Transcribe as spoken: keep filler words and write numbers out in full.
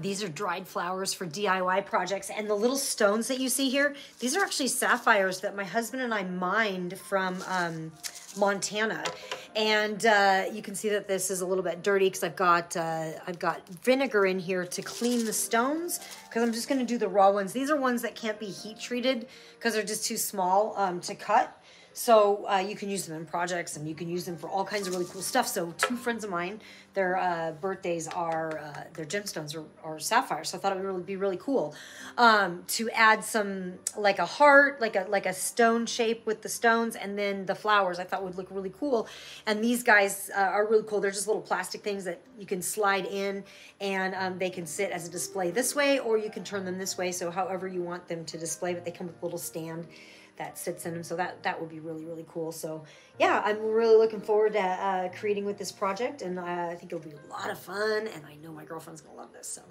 These are dried flowers for D I Y projects. And the little stones that you see here, these are actually sapphires that my husband and I mined from um, Montana. And uh, you can see that this is a little bit dirty because I've got uh, I've got vinegar in here to clean the stones because I'm just going to do the raw ones. These are ones that can't be heat treated because they're just too small um, to cut. So uh, you can use them in projects and you can use them for all kinds of really cool stuff. So two friends of mine, their uh, birthdays are, uh, their gemstones are, are sapphires. So I thought it would really be really cool um, to add some, like a heart, like a, like a stone shape with the stones, and then the flowers I thought would look really cool. And these guys uh, are really cool. They're just little plastic things that you can slide in, and um, they can sit as a display this way, or you can turn them this way. So however you want them to display, but they come with a little stand that sits in them. So that, that would be really, really cool. So yeah, I'm really looking forward to uh, creating with this project, and uh, I think it'll be a lot of fun, and I know my girlfriend's gonna love this, so.